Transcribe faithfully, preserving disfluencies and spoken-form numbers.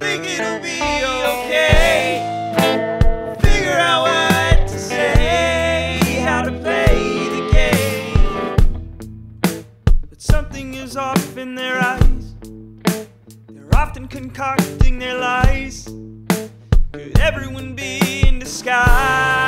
Think it'll be okay. Figure out what to say, how to play the game. But something is off in their eyes. They're often concocting their lies. Could everyone be in disguise?